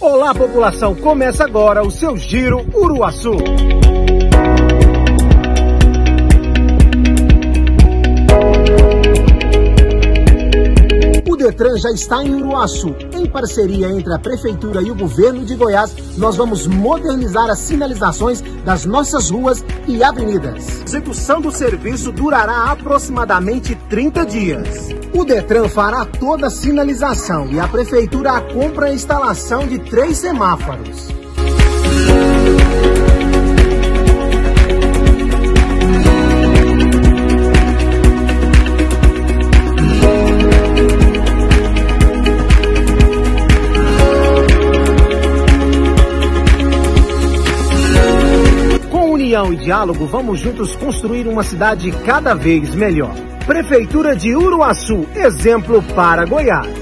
Olá, população! Começa agora o seu Giro Uruaçu. O DETRAN já está em Uruaçu. Em parceria entre a Prefeitura e o Governo de Goiás, nós vamos modernizar as sinalizações das nossas ruas e avenidas. A execução do serviço durará aproximadamente 30 dias. O DETRAN fará toda a sinalização e a Prefeitura a compra a instalação de 3 semáforos. União e diálogo, vamos juntos construir uma cidade cada vez melhor. Prefeitura de Uruaçu, exemplo para Goiás.